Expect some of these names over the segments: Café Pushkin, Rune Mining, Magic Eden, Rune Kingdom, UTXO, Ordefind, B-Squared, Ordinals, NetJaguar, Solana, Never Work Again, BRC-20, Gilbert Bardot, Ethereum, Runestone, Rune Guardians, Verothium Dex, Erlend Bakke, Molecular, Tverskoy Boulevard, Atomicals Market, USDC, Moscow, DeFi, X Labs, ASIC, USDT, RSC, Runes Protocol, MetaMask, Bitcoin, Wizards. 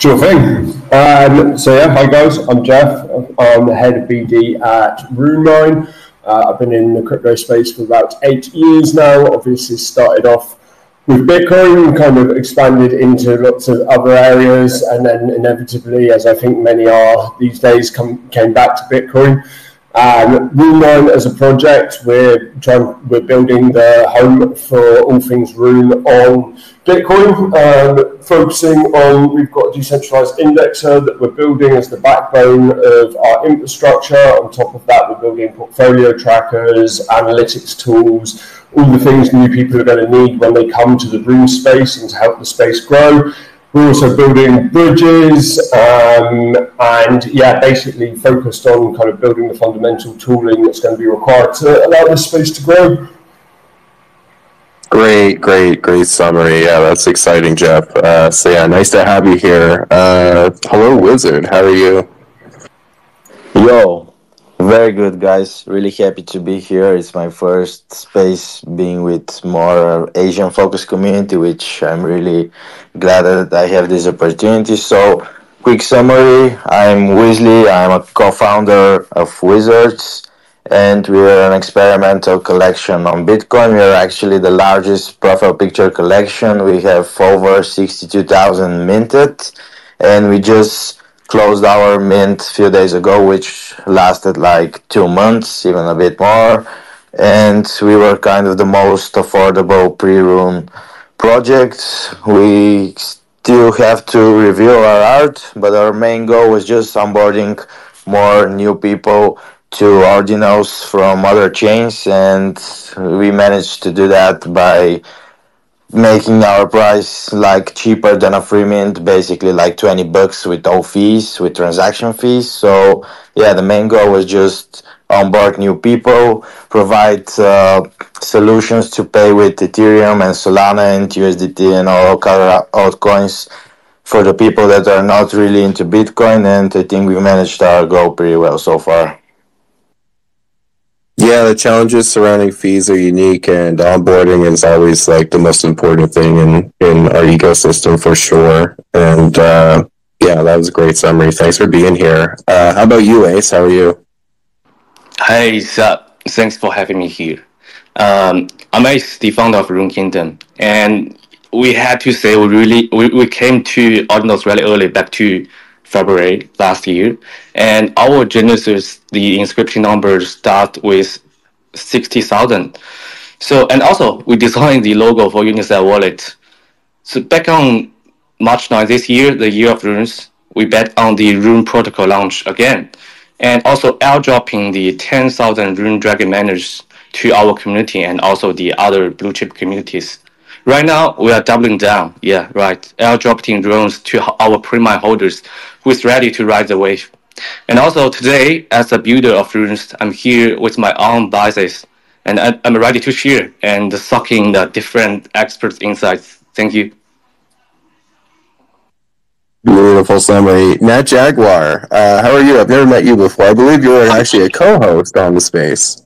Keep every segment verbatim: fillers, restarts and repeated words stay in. Sure thing. Um, so yeah, hi guys, I'm Jeff. I'm the head of B D at Rune nine. Uh, I've been in the crypto space for about eight years now. Obviously started off with Bitcoin, kind of expanded into lots of other areas, and then inevitably, as I think many are these days, come, came back to Bitcoin. Um, Rune nine as a project, we're trying, we're building the home for all things Rune on Bitcoin, um, focusing on, we've got a decentralized indexer that we're building as the backbone of our infrastructure. On top of that, we're building portfolio trackers, analytics tools, all the things new people are going to need when they come to the Rune space and to help the space grow. We're also building bridges um, and, yeah, basically focused on kind of building the fundamental tooling that's going to be required to allow this space to grow. Great, great, great summary. Yeah, that's exciting, Jeff. Uh, so, yeah, nice to have you here. Uh, hello, Wizard. How are you? Yo, very good, guys. Really happy to be here. It's my first space being with more Asian-focused community, which I'm really glad that I have this opportunity. So, quick summary. I'm Weasley. I'm a co-founder of Wizards, and we are an experimental collection on Bitcoin. We are actually the largest profile picture collection. We have over sixty-two thousand minted, and we just closed our mint a few days ago, which lasted like two months, even a bit more. And we were kind of the most affordable pre-Rune project. We still have to review our art, but our main goal was just onboarding more new people to Ordinals from other chains, and we managed to do that by making our price like cheaper than a free mint, basically like twenty bucks with all fees, with transaction fees. So yeah, the main goal was just onboard new people, provide uh, solutions to pay with Ethereum and Solana and U S D T and all altcoins for the people that are not really into Bitcoin, and I think we managed our goal pretty well so far. Yeah, the challenges surrounding fees are unique, and onboarding is always like the most important thing in, in our ecosystem for sure. And uh, yeah, that was a great summary. Thanks for being here. Uh, how about you, Ace? How are you? Hey, Zap. Thanks for having me here. Um, I'm Ace, the founder of Rune Kingdom, and we had to say we really we, we came to Ordinals really early, back to February last year, and our genesis, the inscription number start with sixty thousand. So, and also we designed the logo for Unisat Wallet. So back on March ninth this year, the year of runes, we bet on the Rune Protocol launch again, and also airdropping the ten thousand Rune Dragon miners to our community and also the other blue chip communities. Right now, we are doubling down, yeah, right, airdropping drones to our pre-mine holders who is ready to ride the wave. And also today, as a builder of runes, I'm here with my own biases, and I'm ready to share and suck in the different experts' insights. Thank you. Beautiful summary. NetJaguar, uh, how are you? I've never met you before. I believe you were actually a co-host on the space.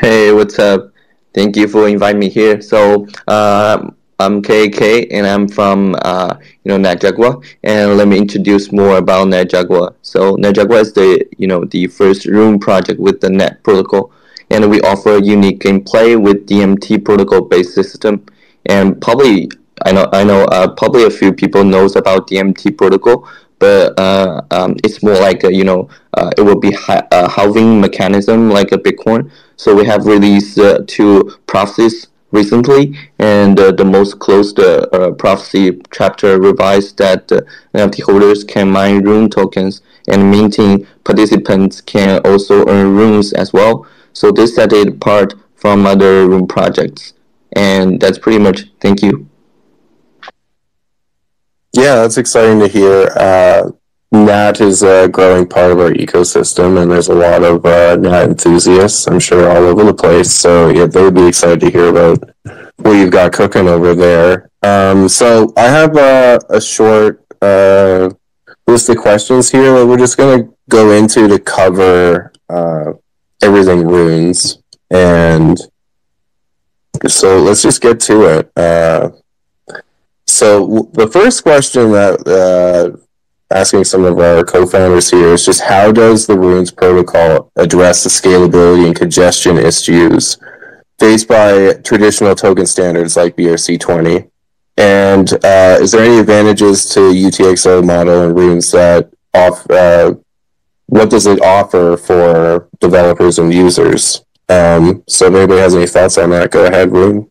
Hey, what's up? Thank you for inviting me here. So uh, I'm K K, and I'm from uh, you know NetJaguar, and let me introduce more about NetJaguar. So NetJaguar is the you know the first Rune project with the Net protocol, and we offer unique gameplay with D M T protocol based system. And probably I know I know uh, probably a few people knows about D M T protocol, but uh, um, it's more like a, you know uh, it will be hi a halving mechanism like a Bitcoin. So we have released uh, two prophecies recently, and uh, the most closed uh, uh, prophecy chapter revised that uh, N F T holders can mine Rune tokens, and minting participants can also earn Runes as well. So this set it apart from other Rune projects, and that's pretty much. Thank you. Yeah, that's exciting to hear. Uh... Nat is a growing part of our ecosystem, and there's a lot of uh, Nat enthusiasts, I'm sure, all over the place. So yeah, they'd be excited to hear about what you've got cooking over there. Um, so I have uh, a short uh, list of questions here that we're just going to go into to cover uh, everything runes. And so let's just get to it. Uh, So the first question that uh, asking some of our co-founders here is just how does the Runes protocol address the scalability and congestion issues faced by traditional token standards like B R C twenty? And uh, is there any advantages to U T X O model and Runes that off? Uh, what does it offer for developers and users? Um, so if anybody has any thoughts on that, go ahead, Rune.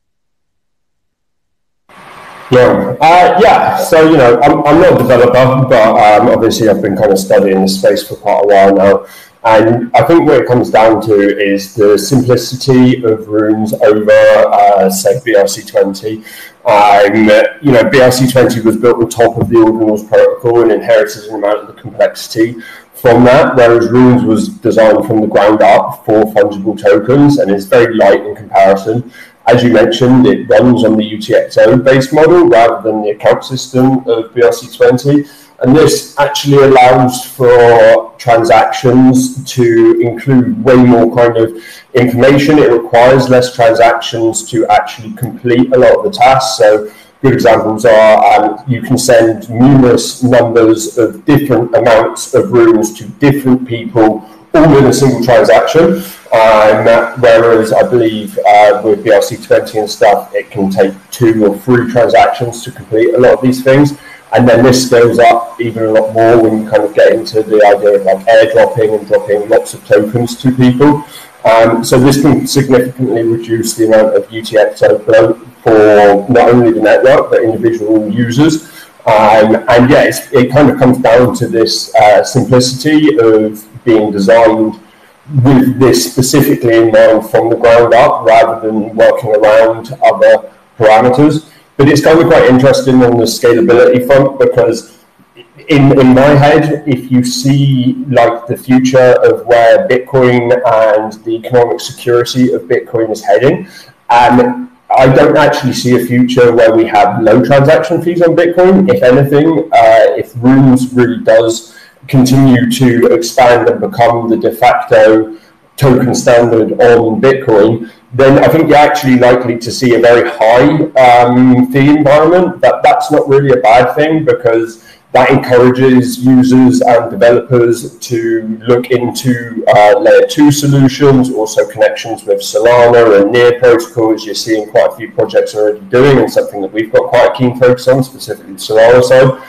Yeah, uh, yeah. So you know, I'm, I'm not a developer, but um, obviously I've been kind of studying this space for quite a while now, and I think what it comes down to is the simplicity of Runes over, uh, say, B R C twenty. Um, you know, B R C twenty was built on top of the Ordinals protocol and inherited an amount of the complexity from that, whereas Runes was designed from the ground up for fungible tokens and is very light in comparison. As you mentioned, it runs on the U T X O-based model rather than the account system of B R C twenty, and this actually allows for transactions to include way more kind of information. It requires less transactions to actually complete a lot of the tasks. So good examples are um, you can send numerous numbers of different amounts of runes to different people all in a single transaction, um, whereas I believe uh, with B R C twenty and stuff, it can take two or three transactions to complete a lot of these things. And then this scales up even a lot more when you kind of get into the idea of like airdropping and dropping lots of tokens to people. Um, so this can significantly reduce the amount of U T X O flow for not only the network, but individual users. Um, and yeah, it's, it kind of comes down to this uh, simplicity of being designed with this specifically in mind from the ground up rather than working around other parameters. But it's kind of quite interesting on the scalability front because in, in my head, if you see like the future of where Bitcoin and the economic security of Bitcoin is heading, um, I don't actually see a future where we have low transaction fees on Bitcoin. If anything, uh, if Runes really does continue to expand and become the de facto token standard on Bitcoin, then I think you're actually likely to see a very high um, fee environment. But that's not really a bad thing because that encourages users and developers to look into uh, layer two solutions, also connections with Solana and Near protocols. You're seeing quite a few projects already doing, and something that we've got quite a keen focus on, specifically the Solana side.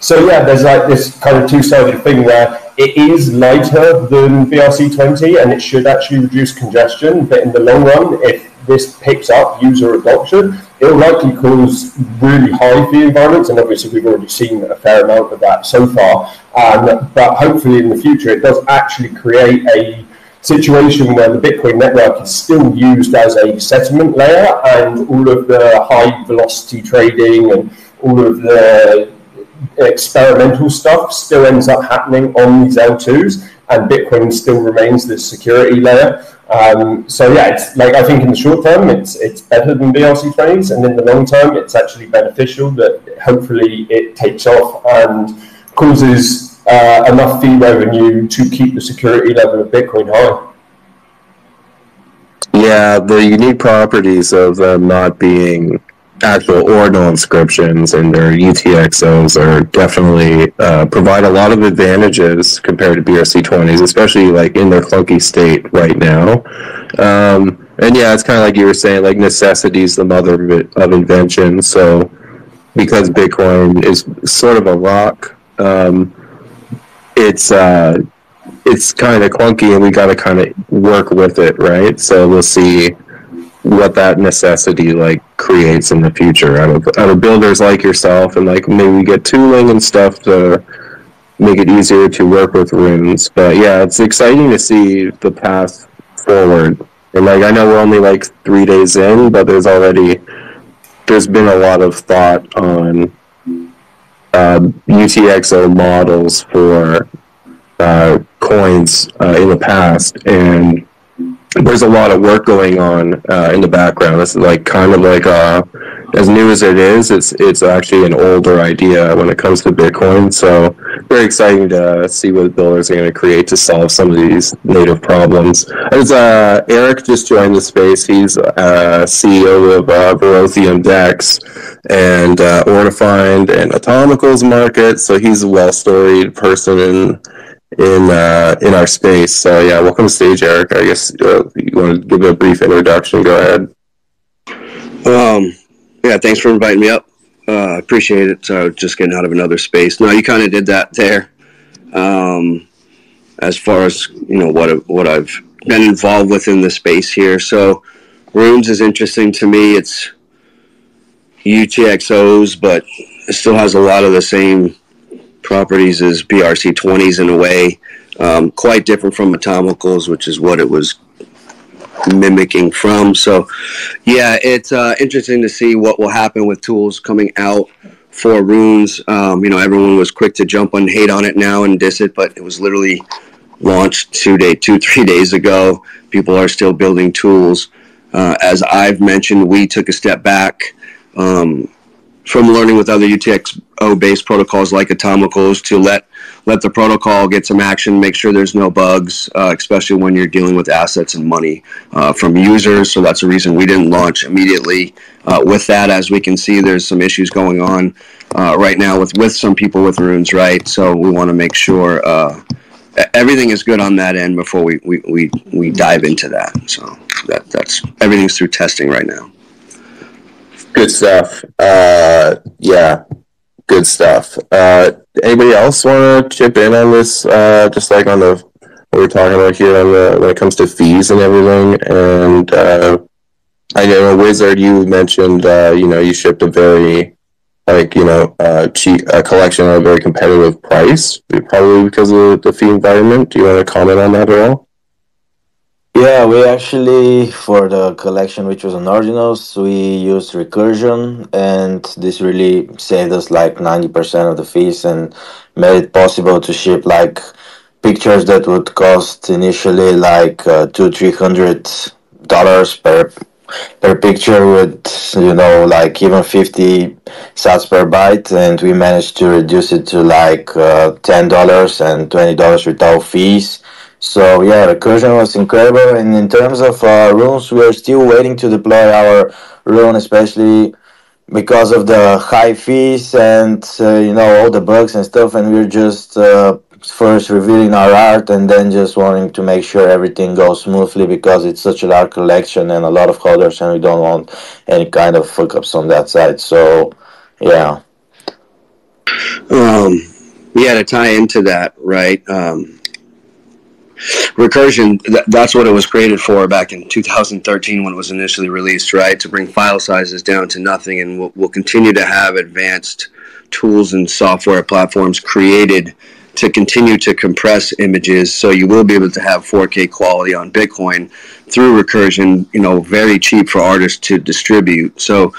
So yeah, there's like this kind of two-sided thing where it is lighter than B R C twenty and it should actually reduce congestion, but in the long run, if this picks up user adoption, it'll likely cause really high fee environments, and obviously we've already seen a fair amount of that so far, um, but hopefully in the future it does actually create a situation where the Bitcoin network is still used as a settlement layer, and all of the high velocity trading and all of the experimental stuff still ends up happening on these L twos, and Bitcoin still remains this security layer. Um, so yeah, it's like I think in the short term it's it's better than B R C twenties, and in the long term it's actually beneficial that hopefully it takes off and causes uh, enough fee revenue to keep the security level of Bitcoin high. Yeah, the unique properties of them not being actual ordinal inscriptions and their U T X Os are definitely uh, provide a lot of advantages compared to B R C twenties, especially like in their clunky state right now. Um, and yeah, it's kind of like you were saying, like necessity is the mother of, of invention. So because Bitcoin is sort of a rock, um, it's uh, it's kind of clunky, and we got to kind of work with it, right? So we'll see what that necessity like creates in the future out of out of builders like yourself, and like maybe we get tooling and stuff to make it easier to work with runes. But yeah, it's exciting to see the path forward. And like I know we're only like three days in, but there's already there's been a lot of thought on uh, U T X O models for uh, coins uh, in the past, and there's a lot of work going on uh, in the background. This is like kind of like a as new as it is, it's it's actually an older idea when it comes to Bitcoin. So very exciting to see what builders are going to create to solve some of these native problems. As uh, Eric just joined the space, he's uh, C E O of uh, Verothium Dex and uh, Ordefind and Atomicals Market. So he's a well-storied person in in uh, in our space. So yeah, welcome to stage, Eric. I guess uh, you want to give a brief introduction. Go ahead. Um, yeah, thanks for inviting me up. I uh, appreciate it. So just getting out of another space. No, you kind of did that there. Um, as far as, you know, what, what I've been involved with in the space here. So Runes is interesting to me. It's U T X Os, but it still has a lot of the same properties as B R C twenties in a way. Um, quite different from Atomicals, which is what it was mimicking from. So yeah, it's uh interesting to see what will happen with tools coming out for Runes. Um you know, everyone was quick to jump on, hate on it now and diss it, but it was literally launched two day two three days ago. People are still building tools. Uh as I've mentioned, we took a step back um from learning with other U T X O based protocols like Atomicals to let let the protocol get some action, make sure there's no bugs, uh, especially when you're dealing with assets and money uh, from users. So that's the reason we didn't launch immediately uh, with that. As we can see, there's some issues going on uh, right now with, with some people with Runes, right? So we want to make sure uh, everything is good on that end before we, we, we, we dive into that. So that, that's everything's through testing right now. Good stuff. Uh, yeah, good stuff. Uh, anybody else want to chip in on this? Uh, just like on the what we're talking about here on the, when it comes to fees and everything. And uh, I know Wizard, you mentioned uh, you know, you shipped a very like you know uh, cheap a collection at a very competitive price, probably because of the fee environment. Do you want to comment on that at all? Yeah, we actually, for the collection, which was on Ordinals, we used Recursion, and this really saved us like ninety percent of the fees and made it possible to ship like pictures that would cost initially like uh, two, three hundred dollars per, per picture with, you know, like even fifty sats per byte, and we managed to reduce it to like uh, ten dollars and twenty dollars without fees. So yeah, Recursion was incredible, and in terms of uh, Runes, we are still waiting to deploy our Rune, especially because of the high fees and uh, you know, all the bugs and stuff, and we're just uh, first revealing our art and then just wanting to make sure everything goes smoothly because it's such a large collection and a lot of holders, and we don't want any kind of fuck-ups on that side. So yeah. Um, yeah, to tie into that, right? Um... Recursion, th that's what it was created for back in two thousand thirteen when it was initially released, right? To bring file sizes down to nothing, and we'll, we'll continue to have advanced tools and software platforms created to continue to compress images, so you will be able to have four K quality on Bitcoin through Recursion, you know, very cheap for artists to distribute. So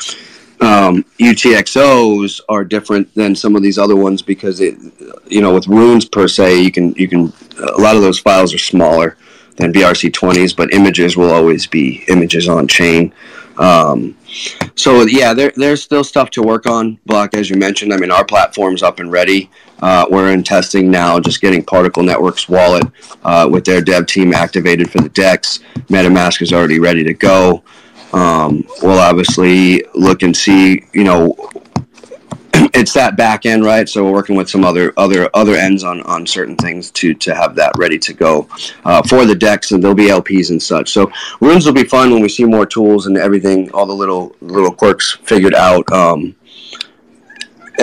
Um, U T X Os are different than some of these other ones because, it, you know, with Runes per se, you can, you can, a lot of those files are smaller than B R C twenties, but images will always be images on chain. Um, so yeah, there, there's still stuff to work on, Block, as you mentioned. I mean, our platform's up and ready. Uh, we're in testing now, just getting Particle Networks Wallet uh, with their dev team activated for the DEX. MetaMask is already ready to go. Um, we'll obviously look and see, you know, it's that back end, right? So we're working with some other other other ends on, on certain things to to have that ready to go uh, for the decks, and there'll be L Ps and such. So Runes will be fun when we see more tools and everything, all the little little quirks figured out. Um,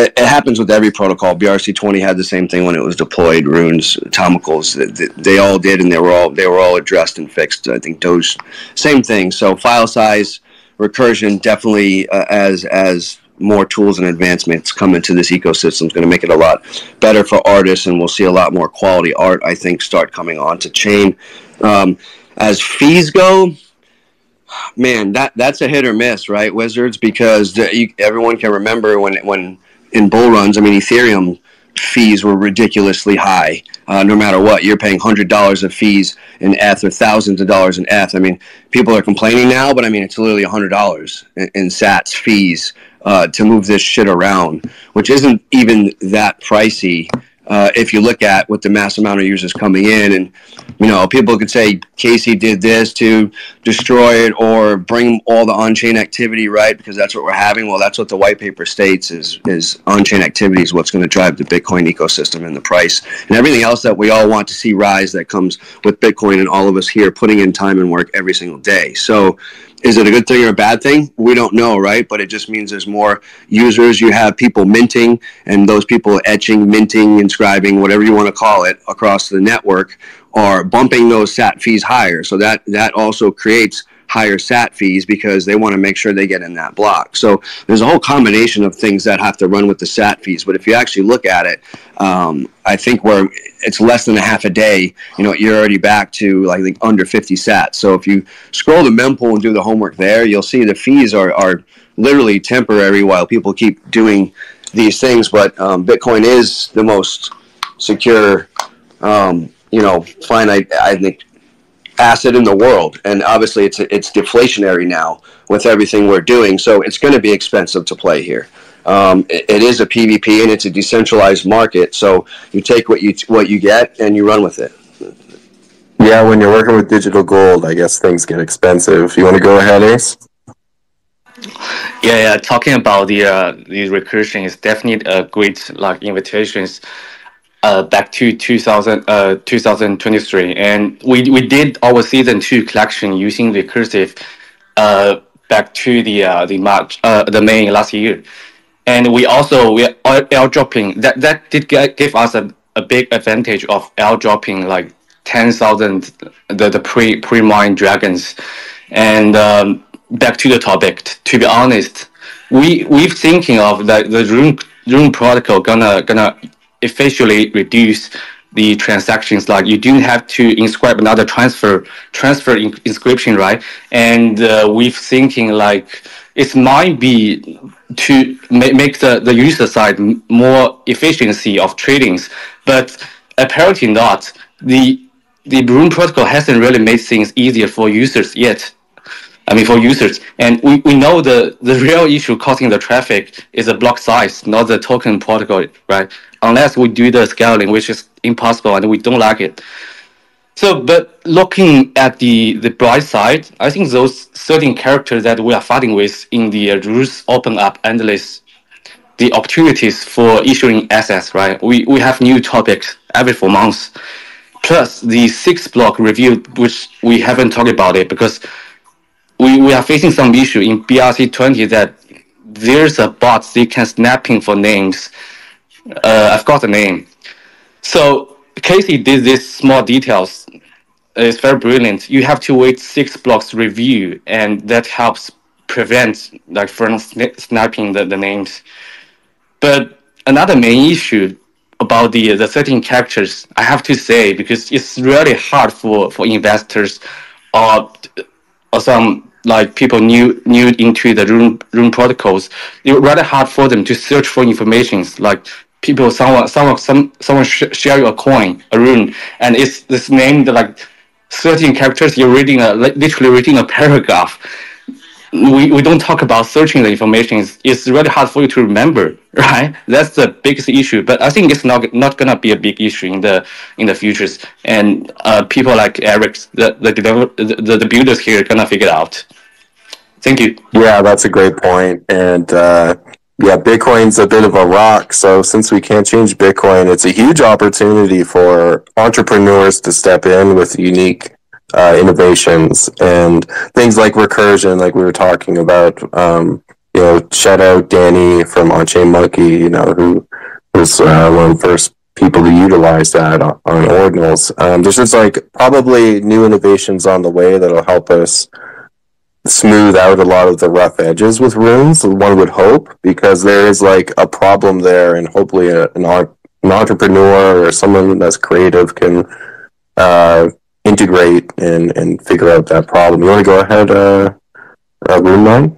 it, it happens with every protocol. B R C twenty had the same thing when it was deployed. Runes, Atomicals, they, they all did, and they were all they were all addressed and fixed. I think Doge, same thing. So file size, Recursion, definitely uh, as as. more tools and advancements come into this ecosystem is going to make it a lot better for artists, and we'll see a lot more quality art, I think, start coming onto chain. Um, as fees go, man, that that's a hit or miss, right, Wizards? Because the, you, everyone can remember when when in bull runs, I mean, Ethereum fees were ridiculously high. uh, no matter what. You're paying one hundred dollars of fees in E T H or thousands of dollars in E T H. I mean, people are complaining now, but I mean, it's literally one hundred dollars in, in sats fees uh, to move this shit around, which isn't even that pricey. Uh, if you look at what the mass amount of users coming in, and you know, people could say Casey did this to destroy it or bring all the on-chain activity, right? Because that's what we're having. Well, that's what the white paper states is is on-chain activity is what's going to drive the Bitcoin ecosystem and the price and everything else that we all want to see rise that comes with Bitcoin, and all of us here putting in time and work every single day. So is it a good thing or a bad thing? We don't know, right? But it just means there's more users. You have people minting, and those people etching, minting, inscribing, whatever you want to call it, across the network are bumping those sat fees higher. So that, that also creates higher sat fees because they want to make sure they get in that block. So there's a whole combination of things that have to run with the sat fees. But if you actually look at it, um, I think we're, it's less than a half a day, you know, you're already back to like, like under fifty sats. So if you scroll the mempool and do the homework there, you'll see the fees are, are literally temporary while people keep doing these things. But um, Bitcoin is the most secure, um, you know, finite, I think, asset in the world, and obviously it's it's deflationary now with everything we're doing, so it's going to be expensive to play here. Um, it, it is a P V P and it's a decentralized market, so you take what you what you get and you run with it. Yeah, when you're working with digital gold, I guess things get expensive. You want to go ahead, Ace? Yeah, yeah. Talking about the uh, the recursion is definitely a great like invitations. Uh, back to two thousand, uh, twenty twenty-three, and we, we did our season two collection using recursive uh, back to the uh, the March uh, the May last year, and we also we are airdropping that that did get, give us a, a big advantage of airdropping like ten thousand the the pre pre mined dragons, and um, back to the topic. To be honest, we we're thinking of the the Rune Rune protocol gonna gonna. Officially reduce the transactions, like you do have to inscribe another transfer transfer in inscription, right? And uh, we're thinking like it might be to ma make the, the user side more efficiency of tradings, but apparently not. The the Rune protocol hasn't really made things easier for users yet. I mean, for users, and we, we know the, the real issue causing the traffic is the block size, not the token protocol, right? Unless we do the scaling, which is impossible, and we don't like it. So, but looking at the, the bright side, I think those certain characters that we are fighting with in the uh, rules open up endless the opportunities for issuing assets, right? We, we have new topics every four months. Plus, the six block review, which we haven't talked about it, because We, we are facing some issue in B R C twenty that there's a bot that can snapping for names. Uh, I've got a name. So Casey did this small details. It's very brilliant. You have to wait six blocks review, and that helps prevent like from snapping the, the names. But another main issue about the, the certain characters, I have to say, because it's really hard for, for investors or or some like people new new into the Rune Rune protocols, it's rather hard for them to search for informations. Like people, someone someone some someone sh share you a coin, a rune, and it's this name that like thirteen characters. You're reading a literally reading a paragraph. We we don't talk about searching the information. It's, it's really hard for you to remember, right? That's the biggest issue. But I think it's not not gonna be a big issue in the in the futures. And uh, people like Eric, the the, the the builders here, are gonna figure it out. Thank you. Yeah, that's a great point. And uh, yeah, Bitcoin's a bit of a rock. So since we can't change Bitcoin, it's a huge opportunity for entrepreneurs to step in with unique Uh, innovations and things like recursion, like we were talking about. Um, you know, shout out Danny from Onchain Monkey, you know, who was uh, one of the first people to utilize that on, on Ordinals. Um, there's just like probably new innovations on the way that'll help us smooth out a lot of the rough edges with runes, one would hope, because there is like a problem there, and hopefully a, an, an entrepreneur or someone that's creative can uh, integrate and, and figure out that problem. You want to go ahead, uh, uh, Rune nine?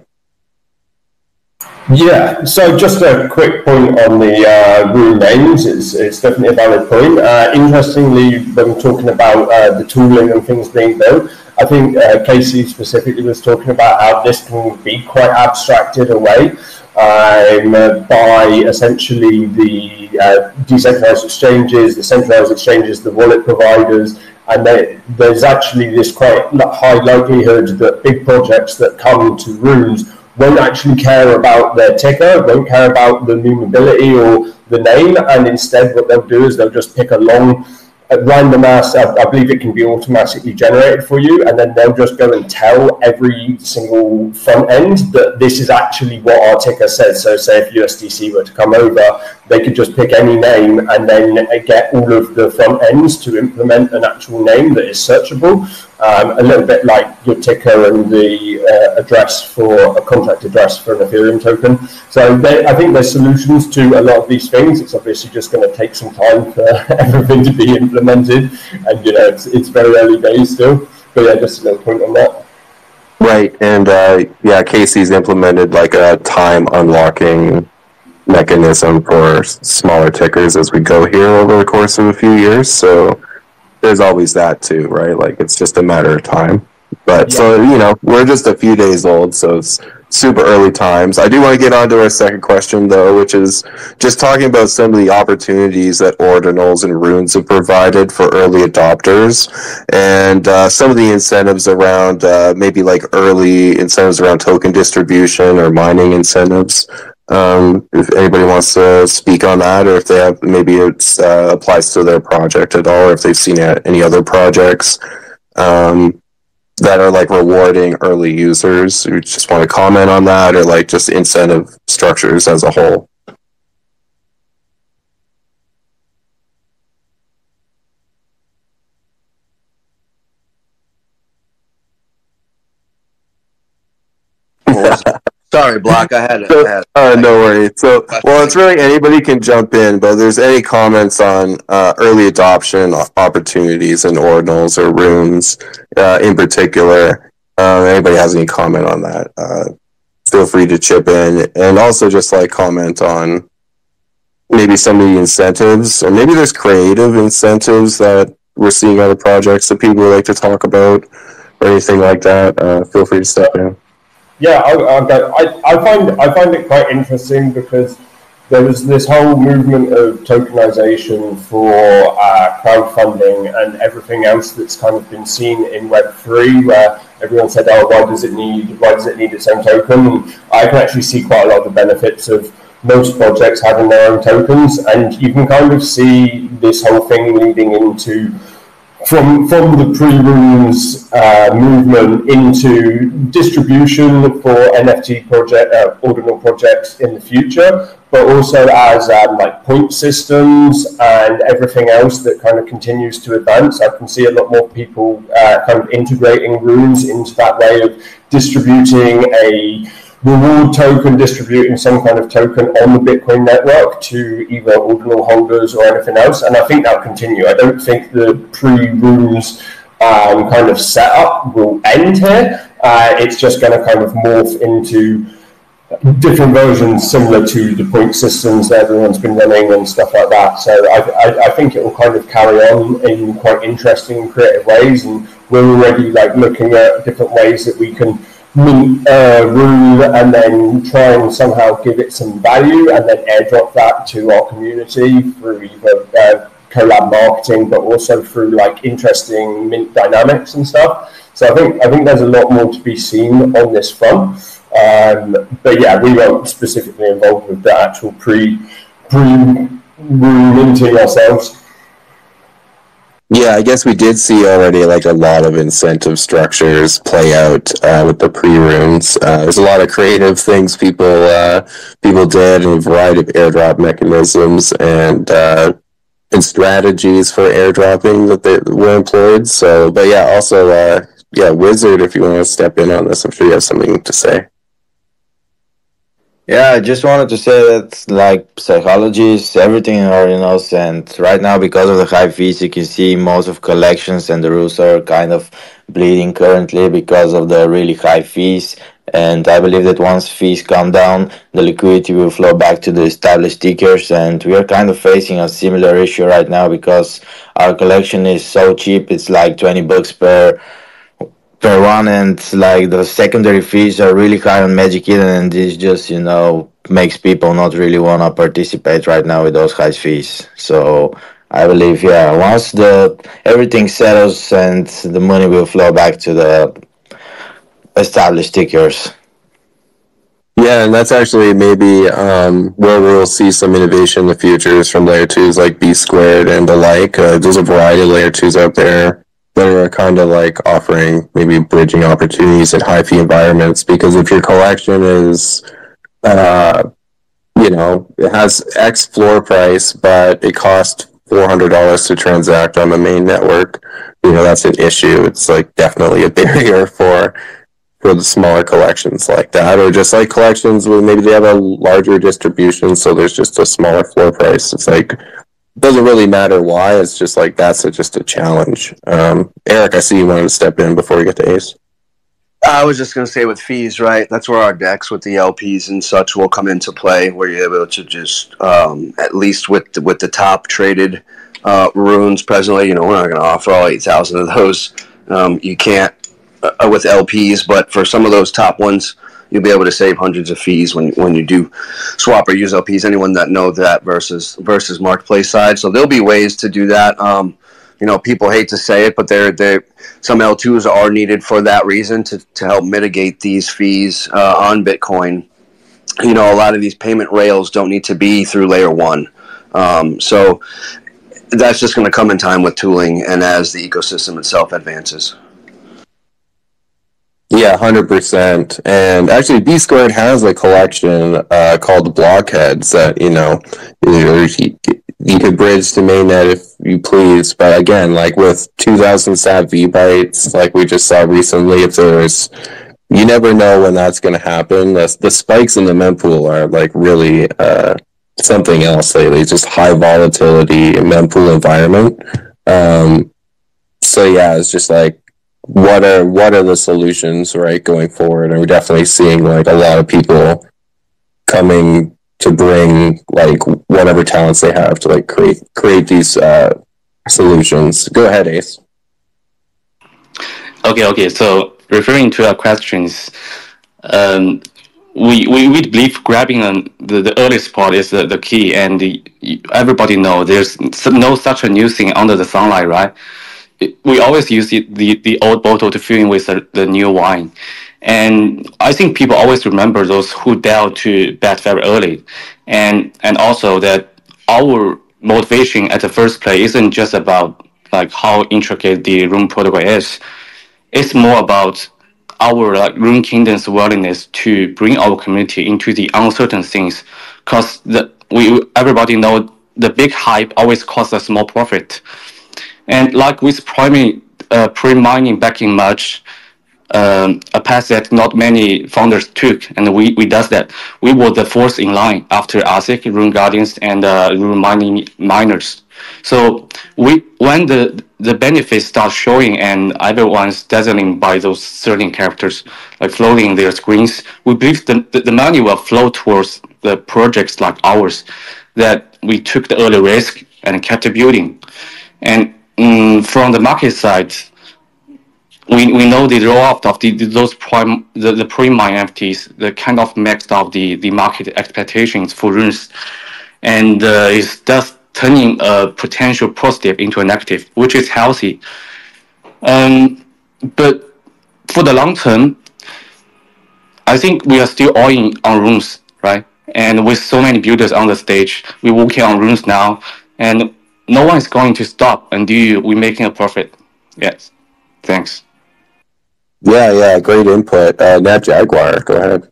Yeah, so just a quick point on the uh, rune names, it's, it's definitely a valid point. Uh, interestingly, when talking about uh, the tooling and things being built, I think uh, Casey specifically was talking about how this can be quite abstracted away um, uh, by essentially the uh, decentralized exchanges, the centralized exchanges, the wallet providers, and they, there's actually this quite high likelihood that big projects that come to runes won't actually care about their ticker, won't care about the numerability or the name, and instead what they'll do is they'll just pick a long, a random ass, I, I believe it can be automatically generated for you, and then they'll just go and tell every single front end that this is actually what our ticker says. So say if U S D C were to come over, they could just pick any name and then get all of the front ends to implement an actual name that is searchable. Um, a little bit like your ticker and the uh, address for a contract address for an Ethereum token. So they, I think there's solutions to a lot of these things. It's obviously just going to take some time for everything to be implemented, and you know it's, it's very early days still. But yeah, just another point on that. Right, and uh, yeah, Casey's implemented like a time unlocking mechanism for smaller tickers as we go here over the course of a few years. So there's always that too, right? Like it's just a matter of time. But yeah. So, you know, we're just a few days old, so it's super early times. I do want to get on to our second question though, which is just talking about some of the opportunities that Ordinals and Runes have provided for early adopters, and uh, some of the incentives around uh, maybe like early incentives around token distribution or mining incentives. Um, if anybody wants to speak on that, or if they have, maybe it uh, applies to their project at all, or if they've seen any other projects um, that are like rewarding early users, who just want to comment on that, or like just incentive structures as a whole. Sorry, Block, I had it. So, I had it. Uh, no worries. So, well, it's really anybody can jump in, but if there's any comments on uh, early adoption opportunities in Ordinals or Runes uh, in particular, uh, anybody has any comment on that, uh, feel free to chip in. And also just like comment on maybe some of the incentives, or maybe there's creative incentives that we're seeing other projects that people would like to talk about or anything like that. Uh, feel free to step in. Yeah, I, I, I find I find it quite interesting because there was this whole movement of tokenization for uh, crowdfunding and everything else that's kind of been seen in Web three, where everyone said, "Oh, why does it need why does it need its own token?" And I can actually see quite a lot of the benefits of most projects having their own tokens, and you can kind of see this whole thing leading into. From, from the pre-Runes uh, movement into distribution for N F T project, uh, Ordinal projects in the future, but also as um, like point systems and everything else that kind of continues to advance. I can see a lot more people uh, kind of integrating Runes into that way of distributing a reward token, distributing some kind of token on the Bitcoin network to either Ordinal holders or anything else, and I think that'll continue. I don't think the pre-Runes um, kind of setup will end here. Uh, it's just going to kind of morph into different versions similar to the point systems that everyone's been running and stuff like that. So I, I, I think it will kind of carry on in quite interesting and creative ways, and we're already like looking at different ways that we can mint a rune and then try and somehow give it some value and then airdrop that to our community through either uh, collab marketing, but also through like interesting mint dynamics and stuff. So I think I think there's a lot more to be seen on this front. Um, but yeah, we weren't specifically involved with the actual pre pre rune minting ourselves. Yeah, I guess we did see already like a lot of incentive structures play out uh, with the pre-runes. Uh, there's a lot of creative things people uh, people did, and a variety of airdrop mechanisms and uh, and strategies for airdropping that they were employed. So, but yeah, also uh, yeah, Wizard, if you want to step in on this, I'm sure you have something to say. Yeah, I just wanted to say that, like, psychology is everything in Ordinals, and right now, because of the high fees, you can see most of collections and the rules are kind of bleeding currently because of the really high fees And I believe that once fees come down, the liquidity will flow back to the established tickers. And we are kind of facing a similar issue right now because our collection is so cheap. It's like twenty bucks per per one, and like the secondary fees are really high on Magic Eden, and this just, you know, makes people not really want to participate right now with those high fees. So I believe, yeah, once the everything settles, and the money will flow back to the established tickers. Yeah, and that's actually maybe um, where we'll see some innovation in the future is from layer twos like B-Squared and the like. Uh, there's a variety of layer twos out there that are kind of like offering maybe bridging opportunities in high fee environments, because if your collection is, uh, you know, it has X floor price, but it costs four hundred dollars to transact on the main network, you know, that's an issue. It's like definitely a barrier for for the smaller collections like that, or just like collections where maybe they have a larger distribution, so there's just a smaller floor price. It's like, doesn't really matter why, it's just like that's a, just a challenge. Um, Eric, I see you wanted to step in before we get to Ace. I was just going to say with fees, right, that's where our decks with the L Ps and such will come into play, where you're able to just, um, at least with the, with the top traded uh, runes presently, you know, we're not going to offer all eight thousand of those. Um, you can't uh, with L Ps, but for some of those top ones, you'll be able to save hundreds of fees when when you do swap or use L Ps. Anyone that knows that versus versus marketplace side, so there'll be ways to do that. Um, you know, people hate to say it, but they're they some L twos are needed for that reason to to help mitigate these fees uh, on Bitcoin. You know, a lot of these payment rails don't need to be through layer one, um, so that's just going to come in time with tooling and as the ecosystem itself advances. Yeah, one hundred percent. And actually, B-Squared has a collection uh, called Blockheads that, you know, you could bridge to mainnet if you please. But again, like with two thousand S A B V-bytes, like we just saw recently, if there's, you never know when that's going to happen. The, the spikes in the mempool are like really uh, something else lately. It's just high volatility mempool environment. Um, so yeah, it's just like, what are what are the solutions, right, going forward? And we're definitely seeing like a lot of people coming to bring like whatever talents they have to like create create these uh solutions. Go ahead, Ace. Okay okay, so referring to our questions, um we we, we believe grabbing on the, the early spot is the, the key, and the, everybody knows there's no such a new thing under the sunlight, right? We always use the, the, the old bottle to fill in with the, the new wine. And I think people always remember those who dare to bet very early. And and also that our motivation at the first play isn't just about like how intricate the Rune protocol is. It's more about our like Rune Kingdom's willingness to bring our community into the uncertain things. Because we everybody know the big hype always costs a small profit. And like with primary, uh, pre-mining back in March, um, a path that not many founders took, and we, we does that. We were the fourth in line after ASIC, Rune Guardians, and uh, Rune Mining miners. So we when the, the benefits start showing and everyone's dazzling by those certain characters, like floating their screens, we believe the, the money will flow towards the projects like ours, that we took the early risk and kept building. And Mm, from the market side, we we know the roll-up of the, those prime the, the pre-mine N F Ts, the kind of maxed out the the market expectations for runes, and uh, it's just turning a potential positive into a negative, which is healthy. Um, but for the long term, I think we are still all in on runes, right? And with so many builders on the stage, we're working on runes now, and no one's going to stop until we're making a profit. Yes. Thanks. Yeah, yeah, great input. Uh, NetJaguar, go ahead.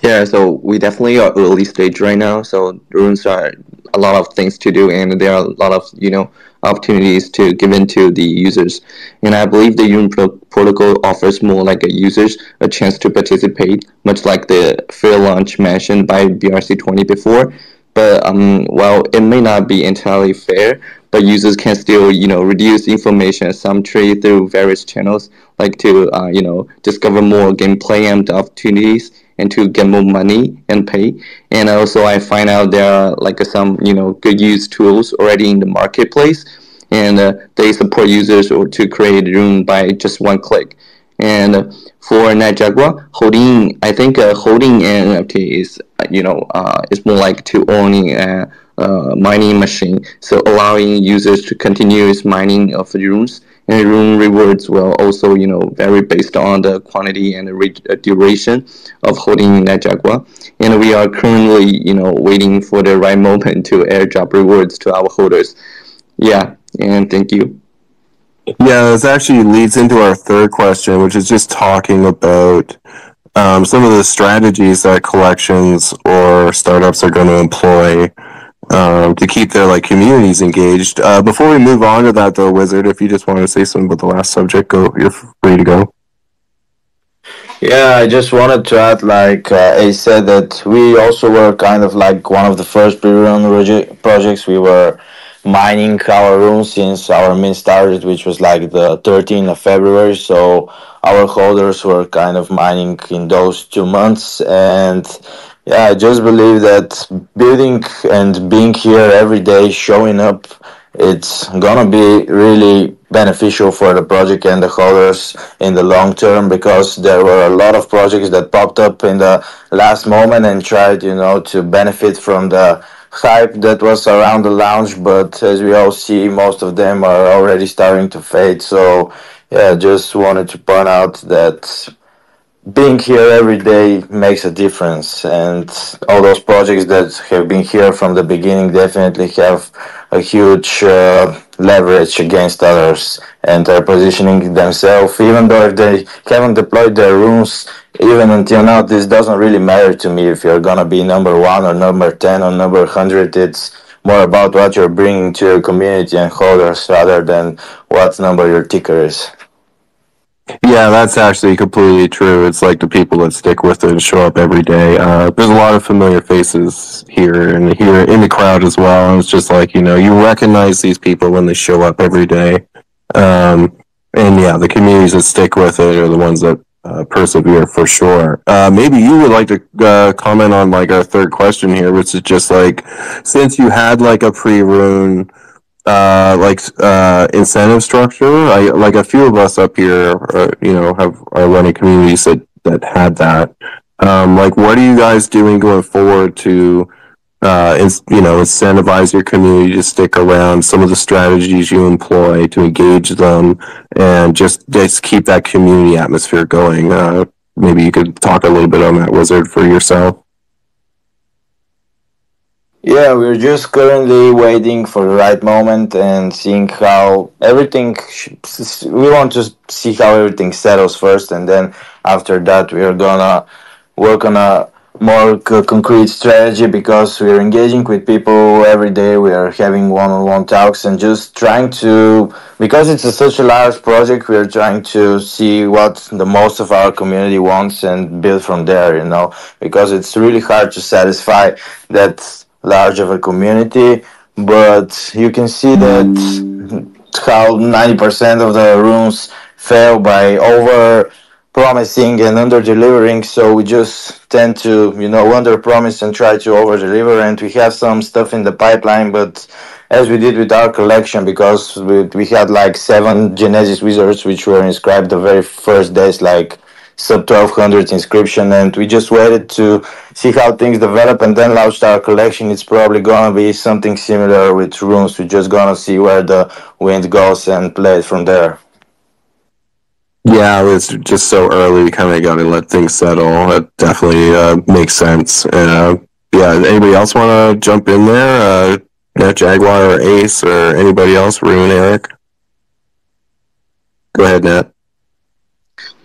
Yeah, so we definitely are early stage right now. So runes are a lot of things to do, and there are a lot of, you know, opportunities to give into the users. And I believe the Rune Pro protocol offers more like a users a chance to participate, much like the fair launch mentioned by B R C twenty before. But um, while it may not be entirely fair, but users can still, you know, reduce information some trade through various channels, like to, uh, you know, discover more gameplay and opportunities, and to get more money and pay. And also I find out there are like some, you know, good use tools already in the marketplace, and uh, they support users or to create Rune by just one click. And uh, for NetJaguar, holding, I think uh, holding an N F T is, you know, uh, it's more like to owning a, a mining machine. So allowing users to continue its mining of runes, and rune rewards will also, you know, vary based on the quantity and the duration of holding NetJaguar. And we are currently, you know, waiting for the right moment to airdrop rewards to our holders. Yeah, and thank you. Yeah, this actually leads into our third question, which is just talking about um, some of the strategies that collections or startups are going to employ um, to keep their like communities engaged. Uh, before we move on to that, though, Wizard, if you just wanted to say something about the last subject, go. You're free to go. Yeah, I just wanted to add, like uh, Ace said, that we also were kind of like one of the first pre-run projects. We were mining our runes since our mint started, which was like the thirteenth of February, so our holders were kind of mining in those two months. And yeah, I just believe that building and being here every day, showing up, it's gonna be really beneficial for the project and the holders in the long term, because there were a lot of projects that popped up in the last moment and tried, you know, to benefit from the hype that was around the launch, but as we all see, most of them are already starting to fade. So yeah, just wanted to point out that being here every day makes a difference, and all those projects that have been here from the beginning definitely have a huge uh, leverage against others, and are positioning themselves, even though if they haven't deployed their runes even until now. This doesn't really matter to me if you're gonna be number one or number ten or number one hundred. It's more about what you're bringing to your community and holders rather than what number your ticker is. Yeah, that's actually completely true. It's like the people that stick with it and show up every day. Uh, there's a lot of familiar faces here and here in the crowd as well. And it's just like, you know, you recognize these people when they show up every day. Um, and yeah, the communities that stick with it are the ones that uh, persevere for sure. Uh, maybe you would like to uh, comment on like our third question here, which is just like, since you had like a pre-rune Uh, like uh, incentive structure, I, like a few of us up here, are, you know, have are running communities that, that had that. Um, like, what are you guys doing going forward to, uh, in, you know, incentivize your community to stick around? Some of the strategies you employ to engage them and just just keep that community atmosphere going. Uh, maybe you could talk a little bit on that, Wizard, for yourself. Yeah, we're just currently waiting for the right moment and seeing how everything, we want to see how everything settles first, and then after that we're gonna work on a more concrete strategy, because we're engaging with people every day, we are having one-on-one talks, and just trying to, because it's a such a large project, we're trying to see what the most of our community wants and build from there, you know, because it's really hard to satisfy that large of a community. But you can see that how ninety percent of the runes fail by over promising and under delivering, so we just tend to, you know, under promise and try to over deliver. And we have some stuff in the pipeline, but as we did with our collection, because we, we had like seven Genesis Wizards which were inscribed the very first days, like sub twelve hundred inscription, and we just waited to see how things develop and then launched our collection. It's probably gonna be something similar with runes. We're just gonna see where the wind goes and play it from there. Yeah, it's just so early, we kind of gotta let things settle. That definitely uh, makes sense. Uh, yeah, anybody else want to jump in there? Uh, NetJaguar or Ace or anybody else? Rune, Eric? Go ahead, Nat.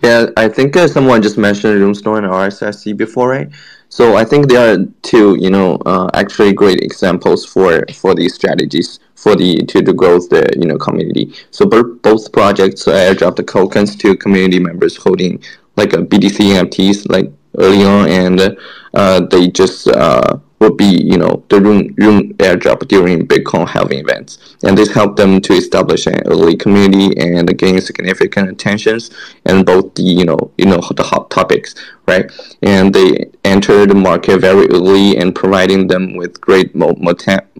Yeah, I think uh, someone just mentioned Runestone and R S C before, right? So I think there are two, you know, uh, actually great examples for for these strategies for the to the growth the you know community. So both projects airdropped the tokens to community members holding like a B T C N F Ts like early on, and uh, they just uh, would be, you know, the Rune, Rune airdrop during Bitcoin halving events. And this helped them to establish an early community and gain significant attentions in both the, you know, you know, the hot topics, right? And they entered the market very early and providing them with great mo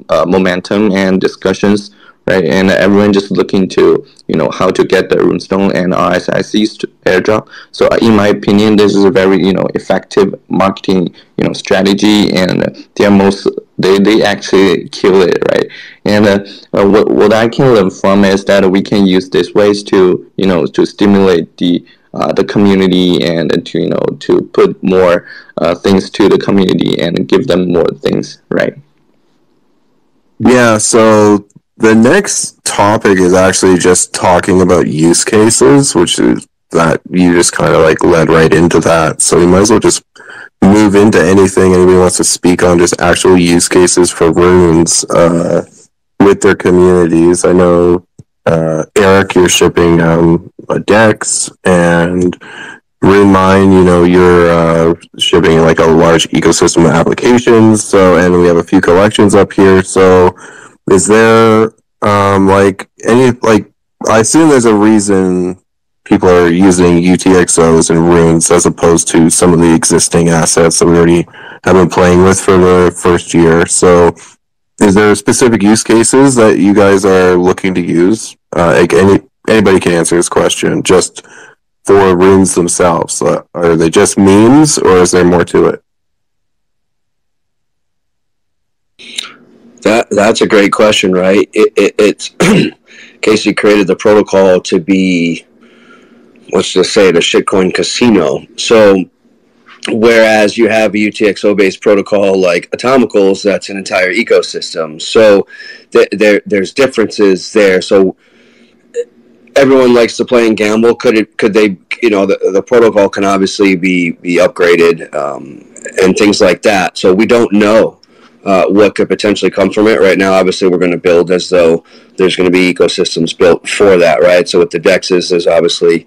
uh, momentum and discussions, right? And everyone just looking to, you know, how to get the Runestone and R S C airdrop. So in my opinion, this is a very, you know, effective marketing, you know, strategy, and they're most, they, they actually kill it, right? And uh, uh, what, what I can learn from is that we can use these ways to, you know, to stimulate the Uh, the community and, and to, you know, to put more uh, things to the community and give them more things, right? Yeah, so the next topic is actually just talking about use cases, which is that you just kind of like led right into that. So we might as well just move into anything anybody wants to speak on, just actual use cases for runes uh, with their communities. I know Uh, Eric, you're shipping um, a Dex, and Rune nine, you know, you're uh, shipping like a large ecosystem of applications. So, and we have a few collections up here. So, is there um, like any like? I assume there's a reason people are using U T X Os and runes as opposed to some of the existing assets that we already have been playing with for the first year. So, is there specific use cases that you guys are looking to use? Uh, like any anybody can answer this question. Just for runes themselves, uh, are they just memes, or is there more to it? That that's a great question, right? It, it, it's Casey created the protocol to be, let's just say, the shitcoin casino. So, whereas you have a U T X O-based protocol like Atomicals, that's an entire ecosystem. So th there, there's differences there. So everyone likes to play and gamble. Could it? Could they? You know, the, the protocol can obviously be be upgraded um, and things like that. So we don't know uh, what could potentially come from it right now. Obviously, we're going to build as though there's going to be ecosystems built for that, right? So with the D E Xs, there's obviously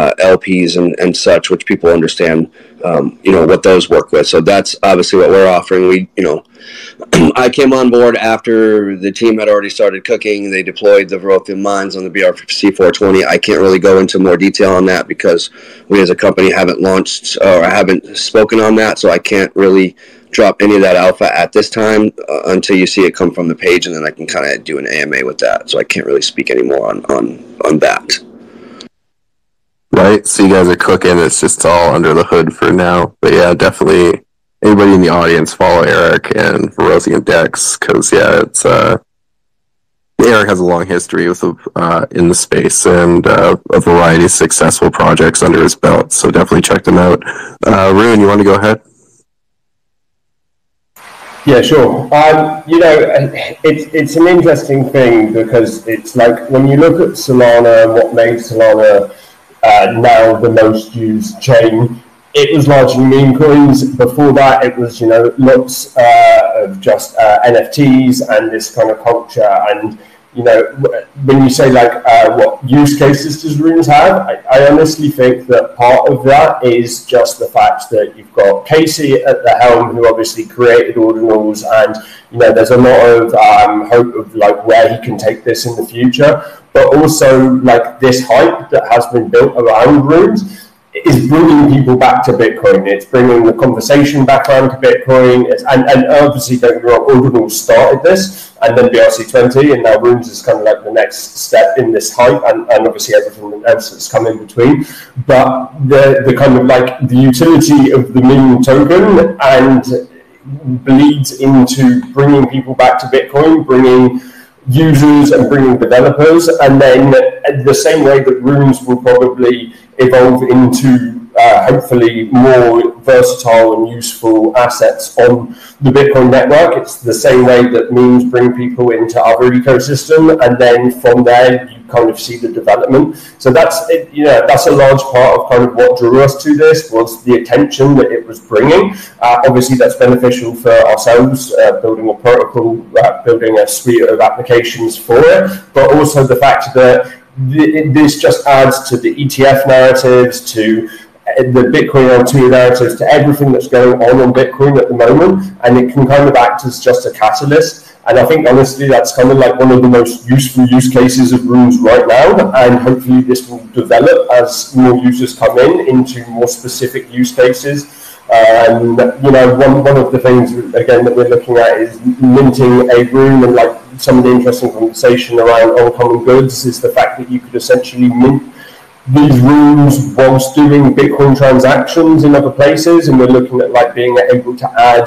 Uh, L Ps and, and such, which people understand, um, you know, what those work with. So that's obviously what we're offering. We, you know, I came on board after the team had already started cooking. They deployed the Verothium mines on the B R C four twenty. I can't really go into more detail on that because we as a company haven't launched or haven't spoken on that. So I can't really drop any of that alpha at this time uh, until you see it come from the page, and then I can kind of do an A M A with that. So I can't really speak anymore on, on, on that. Right, so you guys are cooking. It's just all under the hood for now. But yeah, definitely. Anybody in the audience, follow Eric and Verothium Dex, because yeah, it's uh, Eric has a long history with uh, in the space and uh, a variety of successful projects under his belt. So definitely check them out. Uh, Rune, you want to go ahead? Yeah, sure. Um, you know, it's it's an interesting thing because it's like when you look at Solana and what made Solana Uh, now the most used chain, it was largely meme coins. Before that, it was, you know, lots uh, of just uh, N F Ts and this kind of culture. And, you know, when you say, like, uh, what use cases does Runes have, I, I honestly think that part of that is just the fact that you've got Casey at the helm, who obviously created Ordinals, and, you know, there's a lot of um, hope of, like, where he can take this in the future. But also, like, this hype that has been built around Runes is bringing people back to Bitcoin. It's bringing the conversation back around to Bitcoin. It's, and, and obviously, don't get me wrong, Ordinals started this, and then B R C twenty, and now Runes is kind of like the next step in this hype, and, and obviously everything else that's come in between. But the, the kind of, like, the utility of the meme token and bleeds into bringing people back to Bitcoin, bringing users and bringing developers, and then the same way that Runes will probably evolve into uh, hopefully more versatile and useful assets on the Bitcoin network. It's the same way that memes bring people into other ecosystem, and then from there you kind of see the development. So that's it, you know, that's a large part of kind of what drew us to this was the attention that it was bringing. Uh, obviously, that's beneficial for ourselves, uh, building a protocol, uh, building a suite of applications for it, but also the fact that this just adds to the E T F narratives, to the Bitcoin L T narrative to everything that's going on on Bitcoin at the moment, and it can kind of act as just a catalyst. And I think honestly that's kind of like one of the most useful use cases of Runes right now, and hopefully this will develop as more users come in into more specific use cases. Um, you know, one, one of the things again that we're looking at is minting a rune, and like some of the interesting conversation around uncommon goods is the fact that you could essentially mint these runes whilst doing Bitcoin transactions in other places, and we're looking at like being able to add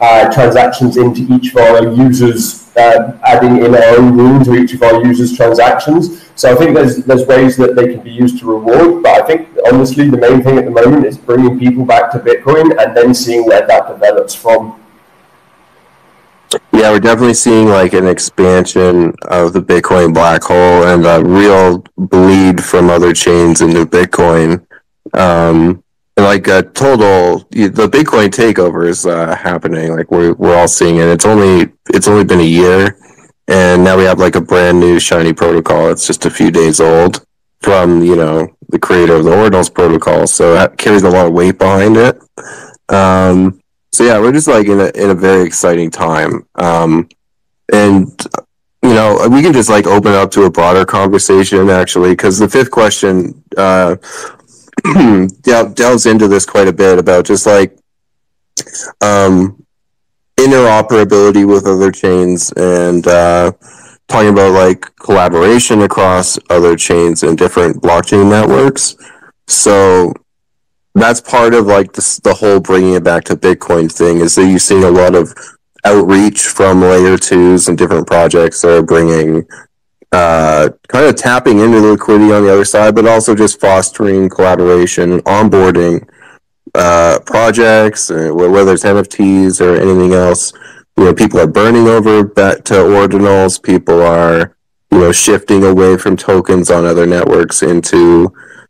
uh, transactions into each of our users, uh, adding in our own rune to each of our users' transactions. So I think there's there's ways that they can be used to reward, but I think honestly the main thing at the moment is bringing people back to Bitcoin and then seeing where that develops from. Yeah, we're definitely seeing like an expansion of the Bitcoin black hole and a real bleed from other chains into Bitcoin. Um, and like a total, the Bitcoin takeover is uh, happening. Like we're we're all seeing it. It's only it's only been a year, and now we have like a brand new shiny protocol. It's just a few days old from you know the creator of the Ordinals protocol. So that carries a lot of weight behind it. Um, So yeah, we're just like in a in a very exciting time, um, and you know we can just like open up to a broader conversation actually, because the fifth question uh, delves into this quite a bit about just like um, interoperability with other chains and uh, talking about like collaboration across other chains and different blockchain networks. So that's part of like this, the whole bringing it back to Bitcoin thing is that you've seen a lot of outreach from layer twos and different projects that are bringing, uh, kind of tapping into the liquidity on the other side, but also just fostering collaboration, onboarding uh, projects, whether it's N F Ts or anything else. You know, people are burning over back to ordinals. People are, you know, shifting away from tokens on other networks into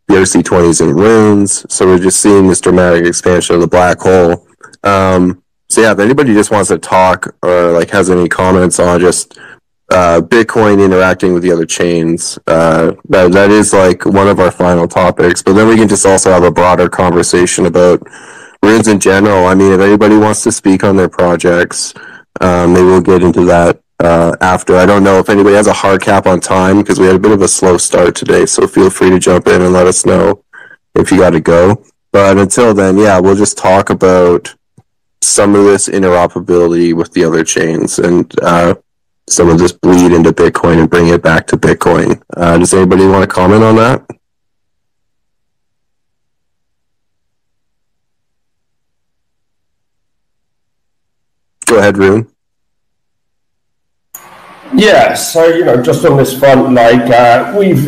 B R C twenties and runes, so we're just seeing this dramatic expansion of the black hole. Um, so yeah, if anybody just wants to talk or like has any comments on just uh, Bitcoin interacting with the other chains, uh, that, that is like one of our final topics, but then we can just also have a broader conversation about runes in general. I mean, if anybody wants to speak on their projects, um, maybe we'll get into that uh after. I don't know if anybody has a hard cap on time because we had a bit of a slow start today, so feel free to jump in and let us know if you got to go. But until then, yeah, we'll just talk about some of this interoperability with the other chains and uh some of this bleed into Bitcoin and bring it back to Bitcoin. Uh does anybody want to comment on that? Go ahead, Rune. Yeah, so you know, just on this front, like uh, we've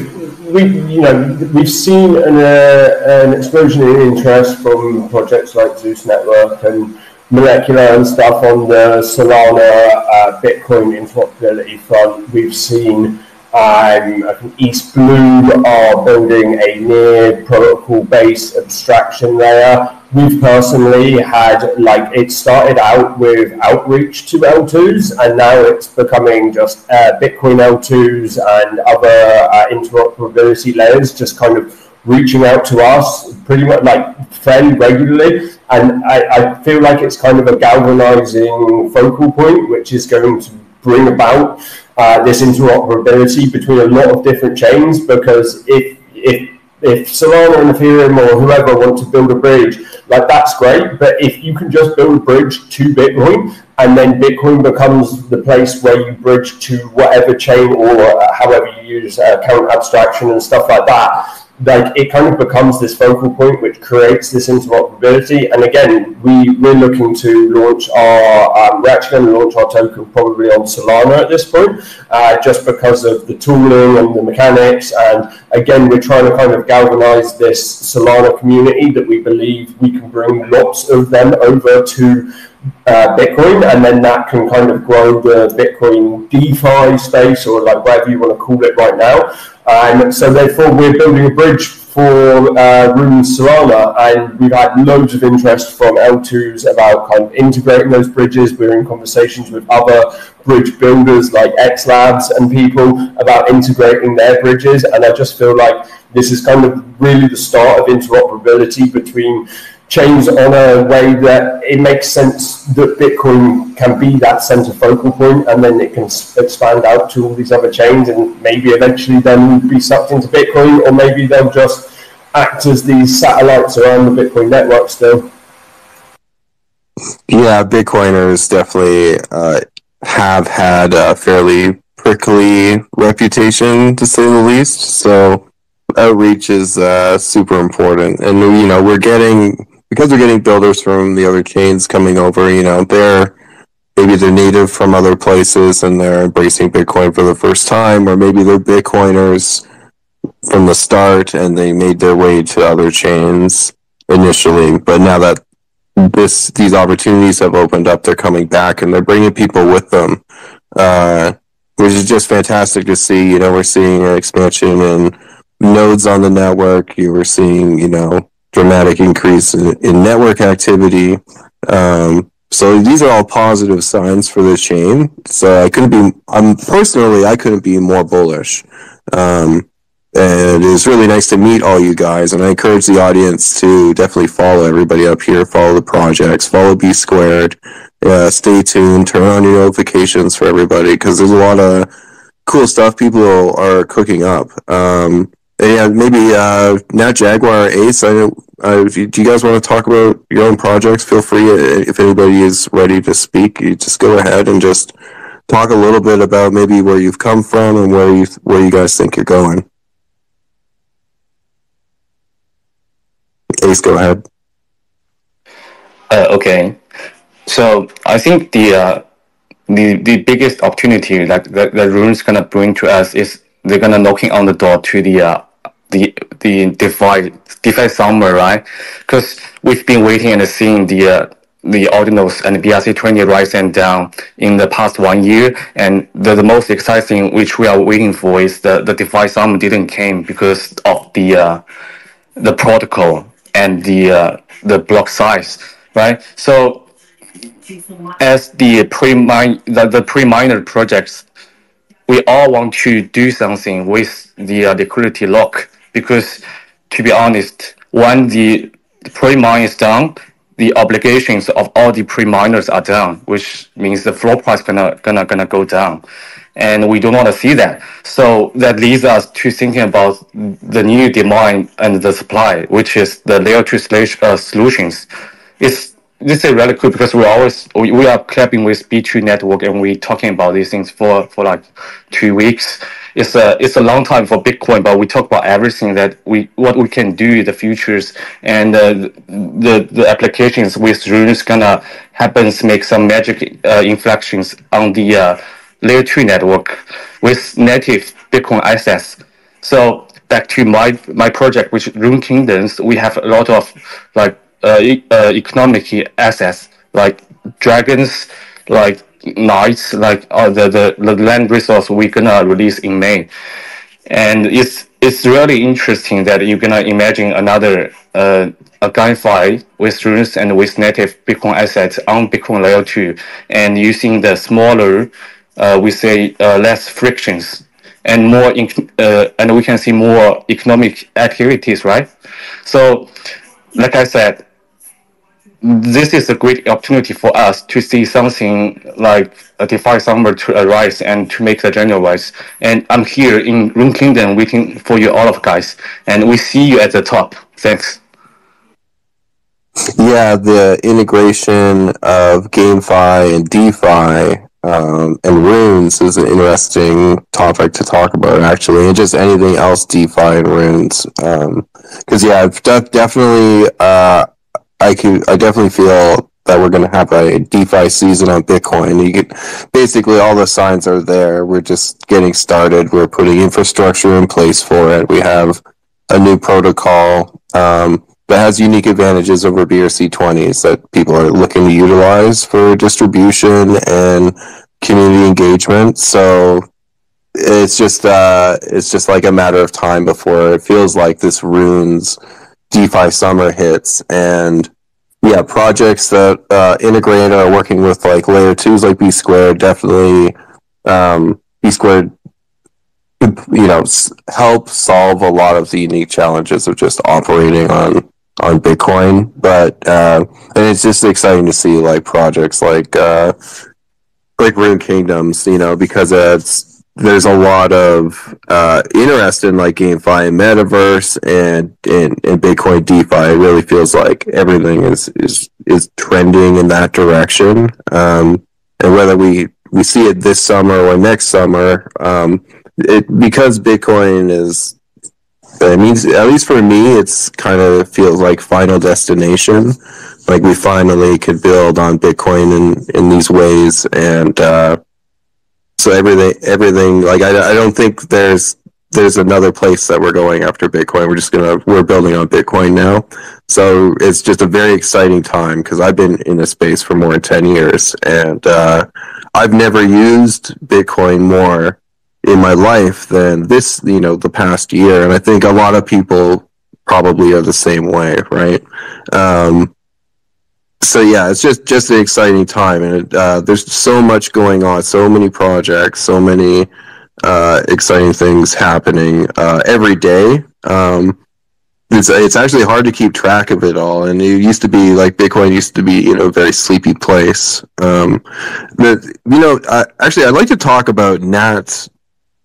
we you know we've seen an uh, an explosion in interest from projects like Zeus Network and Molecular and stuff on the Solana uh, Bitcoin interoperability front. We've seen um, I think East Blue are building a near protocol-based abstraction layer. We've personally had, like, it started out with outreach to L twos, and now it's becoming just uh, Bitcoin L twos and other uh, interoperability layers just kind of reaching out to us pretty much, like, fairly regularly. And I, I feel like it's kind of a galvanizing focal point, which is going to bring about uh, this interoperability between a lot of different chains, because if, if If Solana and Ethereum or whoever want to build a bridge, like that's great, but if you can just build a bridge to Bitcoin and then Bitcoin becomes the place where you bridge to whatever chain or however you use uh, account abstraction and stuff like that, like it kind of becomes this focal point which creates this interoperability. And again, we, we're looking to launch our, um, we're actually going to launch our token probably on Solana at this point, uh, just because of the tooling and the mechanics. And again, we're trying to kind of galvanize this Solana community that we believe we can bring lots of them over to Uh, Bitcoin, and then that can kind of grow the Bitcoin DeFi space, or like whatever you want to call it right now. Um, so therefore, we're building a bridge for uh, Rune Solana, and we've had loads of interest from L twos about kind of integrating those bridges. We're in conversations with other bridge builders like X Labs and people about integrating their bridges, and I just feel like this is kind of really the start of interoperability between chains on a way that it makes sense that Bitcoin can be that center focal point, and then it can expand out to all these other chains, and maybe eventually then be sucked into Bitcoin, or maybe they'll just act as these satellites around the Bitcoin network still. Yeah, Bitcoiners definitely uh, have had a fairly prickly reputation, to say the least, so outreach is uh, super important. And, you know, we're getting... because we're getting builders from the other chains coming over, you know, they're maybe they're native from other places and they're embracing Bitcoin for the first time, or maybe they're Bitcoiners from the start and they made their way to other chains initially. But now that this these opportunities have opened up, they're coming back and they're bringing people with them, uh, which is just fantastic to see. You know, we're seeing an expansion in nodes on the network. You were seeing, you know, dramatic increase in, in network activity. Um, so these are all positive signs for the chain. So I couldn't be, I'm personally, I couldn't be more bullish. Um, and it's really nice to meet all you guys. And I encourage the audience to definitely follow everybody up here, follow the projects, follow B Squared, uh, stay tuned, turn on your notifications for everybody, because there's a lot of cool stuff people are cooking up. Um, Yeah, maybe uh, NetJaguar, Ace, I, uh, do you guys want to talk about your own projects? Feel free, if anybody is ready to speak, you just go ahead and just talk a little bit about maybe where you've come from and where you where you guys think you're going. Ace, go ahead. Uh, okay, so I think the uh, the the biggest opportunity that that, that Rune's gonna bring to us is they're gonna knocking on the door to the uh, the the DeFi DeFi summer, right? Because we've been waiting and seeing the uh, the Ordinals and B R C twenty rise and down in the past one year, and the, the most exciting which we are waiting for is the the DeFi summer didn't came because of the uh, the protocol and the uh, the block size, right? So as the pre-mine the, the pre-miner projects, we all want to do something with the uh, liquidity lock, because to be honest, when the pre-mine is down, the obligations of all the pre-miners are down, which means the floor price gonna gonna gonna go down, and we don't want to see that. So that leads us to thinking about the new demand and the supply, which is the layer two uh, solutions. It's This is really cool because we always we, we are collabing with B two network and we're talking about these things for for like two weeks. It's a it's a long time for Bitcoin, but we talk about everything that we what we can do in the futures, and uh, the the applications with Rune is gonna happen to make some magic uh, inflections on the uh, layer two network with native Bitcoin assets. So back to my my project, which Rune Kingdoms, we have a lot of like. Uh, e uh, economic assets like dragons, like knights, like uh, the, the the land resource we're gonna release in May, and it's it's really interesting that you're gonna imagine another uh, a gunfight with runes and with native Bitcoin assets on Bitcoin layer two, and using the smaller, uh, we say uh, less frictions and more, uh, and we can see more economic activities, right? So, like I said, this is a great opportunity for us to see something like a DeFi summer to arise and to make the general rise. And I'm here in Rune Kingdom waiting for you all of guys. And we see you at the top. Thanks. Yeah, the integration of GameFi and DeFi um, and Runes is an interesting topic to talk about, actually. And just anything else DeFi and Runes. Because, um, yeah, I've def definitely... Uh, I can, I definitely feel that we're going to have a DeFi season on Bitcoin. You get basically all the signs are there. We're just getting started. We're putting infrastructure in place for it. We have a new protocol um, that has unique advantages over B R C twenties that people are looking to utilize for distribution and community engagement. So it's just uh, it's just like a matter of time before it feels like this Runes DeFi summer hits. And yeah, projects that uh, integrate or are working with like layer twos like B-Squared definitely um, B-Squared you know help solve a lot of the unique challenges of just operating on on Bitcoin. But uh, and it's just exciting to see like projects like uh, like Rune Kingdoms, you know, because it's there's a lot of uh, interest in like GameFi and Metaverse and, and, and Bitcoin DeFi. It really feels like everything is is, is trending in that direction. Um, and whether we, we see it this summer or next summer, um, it, because Bitcoin is, it means, at least for me, it's kind of feels like final destination. Like we finally could build on Bitcoin in, in these ways and, uh, So everything, everything like I, I don't think there's there's another place that we're going after Bitcoin. We're just gonna we're building on Bitcoin now. So it's just a very exciting time because I've been in this space for more than ten years, and uh, I've never used Bitcoin more in my life than this, you know, the past year. And I think a lot of people probably are the same way, right? Um, So yeah, it's just just an exciting time, and uh, there's so much going on, so many projects, so many uh, exciting things happening uh, every day. Um, it's it's actually hard to keep track of it all, and it used to be like Bitcoin used to be, you know, a very sleepy place. Um, but you know, I, actually, I'd like to talk about Nat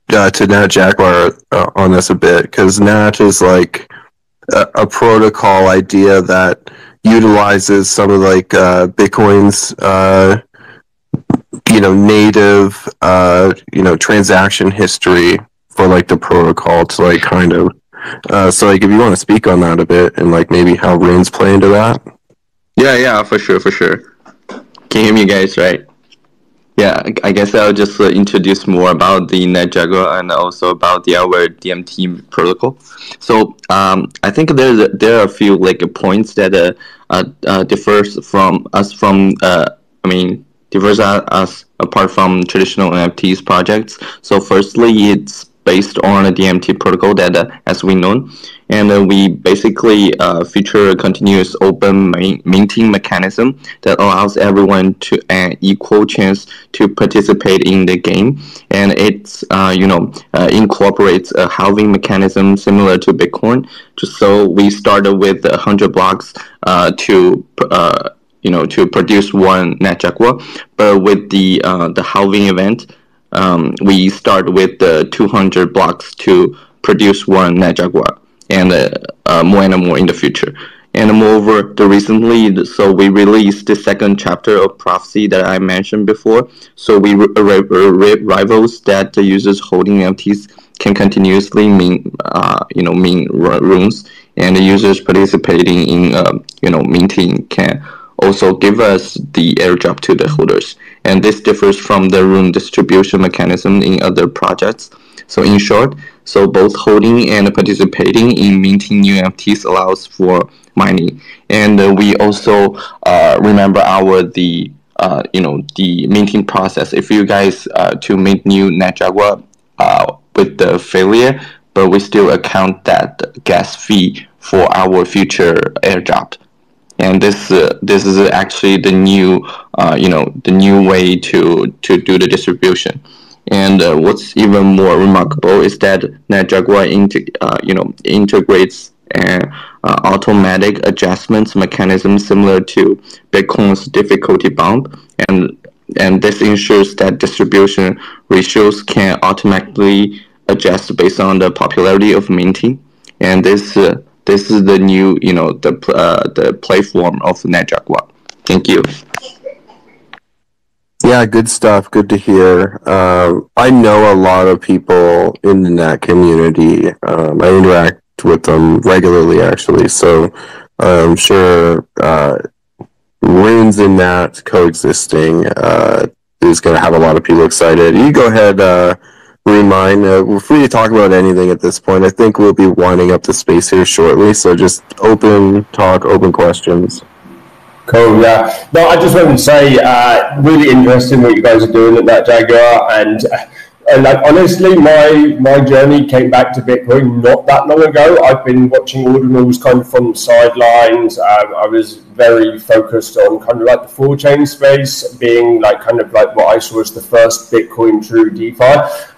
uh, to NetJaguar uh, on this a bit, because Nat is like a, a protocol idea that utilizes some of like uh, Bitcoin's uh, you know native uh, you know transaction history for like the protocol to like kind of uh, so like if you want to speak on that a bit and like maybe how Runes play into that. Yeah, yeah, for sure, for sure. Can you hear me, guys? Right? Yeah, I guess I'll just uh, introduce more about the NetJaguar and also about the our D M T protocol. So um, I think there's a, there are a few like points that uh, uh, uh, differs from us from uh, I mean differs us apart from traditional N F Ts projects. So firstly, it's based on a D M T protocol that uh, as we know, and uh, we basically uh, feature a continuous open main minting mechanism that allows everyone to an uh, equal chance to participate in the game, and it's uh, you know uh, incorporates a halving mechanism similar to Bitcoin. Just so we started with one hundred blocks uh, to uh, you know to produce one NetJaguar, but with the uh, the halving event, Um, we start with uh, two hundred blocks to produce one NetJaguar, and uh, uh, more and more in the future. And moreover, the recently, so we released the second chapter of Prophecy that I mentioned before. So we rivals that the users holding N F Ts can continuously mean, uh, you know, mean runes, and the users participating in, uh, you know, minting can also give us the airdrop to the holders. And this differs from the rune distribution mechanism in other projects. So in short, so both holding and participating in minting new N F Ts allows for mining. And uh, we also uh, remember our the uh, you know the minting process. If you guys uh, to mint new NetJaguar uh, with the failure, but we still account that gas fee for our future airdrop. And this uh, this is actually the new uh, you know the new way to to do the distribution. And uh, what's even more remarkable is that NetJaguar inter uh, you know integrates an uh, automatic adjustments mechanism similar to Bitcoin's difficulty bump, and and this ensures that distribution ratios can automatically adjust based on the popularity of minting. And this. Uh, This is the new, you know, the uh, the platform of NetJaguar. Thank you. Yeah, good stuff. Good to hear. Uh, I know a lot of people in the Net community. Um, I interact with them regularly, actually. So uh, I'm sure uh, Runes in Net coexisting uh, is going to have a lot of people excited. You go ahead. Uh, Rune nine, uh, we're free to talk about anything at this point. I think we'll be winding up the space here shortly, so just open talk, open questions. Cool, yeah. No, I just wanted to say, uh, really interesting what you guys are doing at NetJaguar, and And like, honestly, my my journey came back to Bitcoin not that long ago. I've been watching Ordinals kind of from the sidelines. Um, I was very focused on kind of like the full chain space being like kind of like what I saw as the first Bitcoin true DeFi.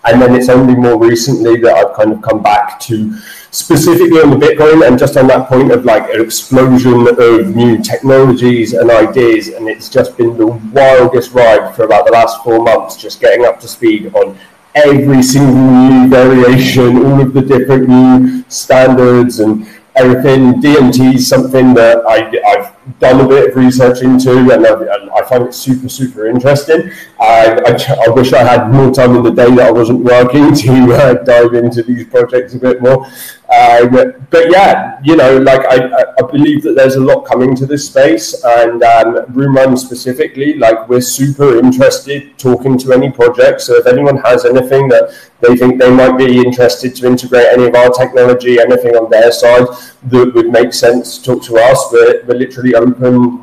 And then it's only more recently that I've kind of come back to specifically on the Bitcoin, and just on that point of like an explosion of new technologies and ideas. And it's just been the wildest ride for about the last four months, just getting up to speed on every single new variation, all of the different new standards and everything. D M T is something that I, I've done a bit of research into, and I, and I find it super, super interesting. I, I, I wish I had more time in the day that I wasn't working to uh, dive into these projects a bit more. Uh, but, but yeah, you know, like I, I believe that there's a lot coming to this space, and um, Rune nine specifically, like we're super interested talking to any project. So if anyone has anything that they think they might be interested to integrate any of our technology, anything on their side that would make sense to talk to us, we're, we're literally open.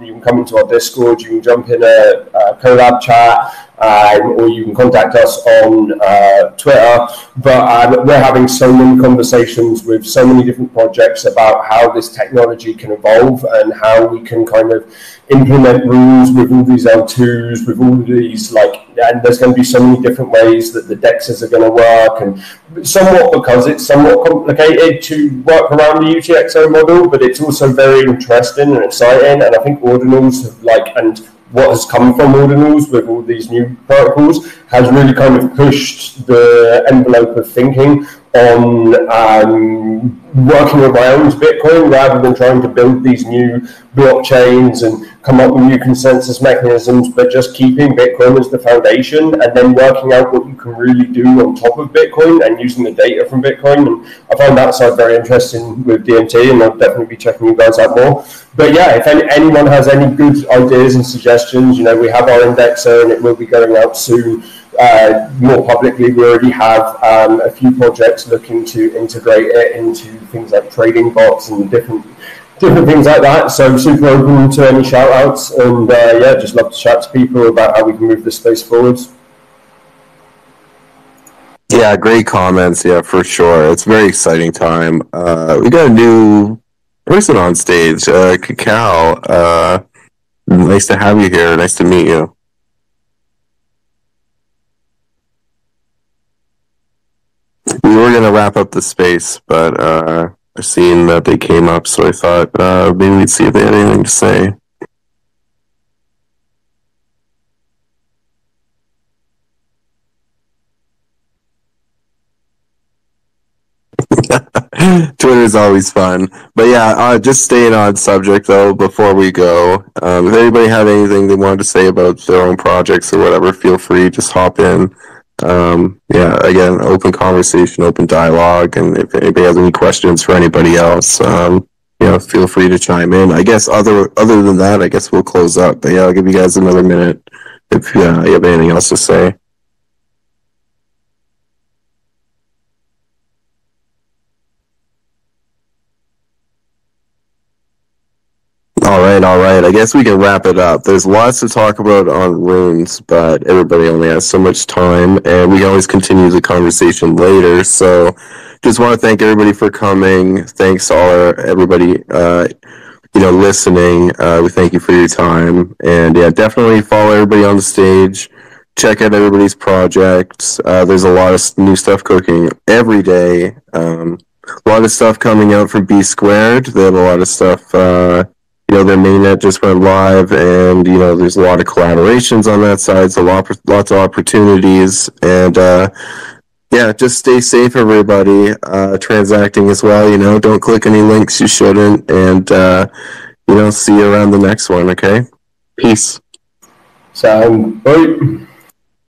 You can come into our Discord, you can jump in a, a collab chat, Um, or you can contact us on uh, Twitter. But um, we're having so many conversations with so many different projects about how this technology can evolve and how we can kind of implement rules with all these L twos, with all these, like, and there's going to be so many different ways that the D E Xs are going to work. And somewhat because it's somewhat complicated to work around the U T X O model, but it's also very interesting and exciting. And I think Ordinals have, like, and what has come from Ordinals with all these new protocols has really kind of pushed the envelope of thinking on um, working around Bitcoin rather than trying to build these new blockchains and come up with new consensus mechanisms, but just keeping Bitcoin as the foundation and then working out what you can really do on top of Bitcoin and using the data from Bitcoin. And I found that side very interesting with D M T, and I'll definitely be checking you guys out more. But yeah, if any, anyone has any good ideas and suggestions, you know, we have our indexer and it will be going out soon. Uh, more publicly, we already have um, a few projects looking to integrate it into things like trading bots and different different things like that. So I'm super open to any shout outs, and uh, yeah, just love to chat to people about how we can move this space forwards. Yeah, great comments. Yeah, for sure. It's a very exciting time. Uh, we got a new person on stage, uh, Cacao. Uh, nice to have you here. Nice to meet you. We were going to wrap up the space, but uh, I've seen that they came up, so I thought uh, maybe we'd see if they had anything to say. Twitter's always fun. But yeah, uh, just staying on subject, though, before we go. Um, if anybody had anything they wanted to say about their own projects or whatever, feel free, just hop in. Um, yeah, again, open conversation, open dialogue, and if anybody has any questions for anybody else, um, you know, feel free to chime in. I guess other other than that, I guess we'll close up. But yeah, I'll give you guys another minute if uh, you have anything else to say. All right, all right. I guess we can wrap it up. There's lots to talk about on Runes, but everybody only has so much time, and we can always continue the conversation later. So, just want to thank everybody for coming. Thanks to all our everybody, uh, you know, listening. Uh, we thank you for your time, and yeah, definitely follow everybody on the stage. Check out everybody's projects. Uh, there's a lot of new stuff cooking every day. Um, a lot of stuff coming out from B Squared. They have a lot of stuff. Uh, You know, their mainnet just went live, and you know, there's a lot of collaborations on that side, so lot, lots of opportunities. And uh, yeah, just stay safe, everybody. Uh, transacting as well, you know, don't click any links you shouldn't, and uh, you know, see you around the next one. Okay, peace. So, bye.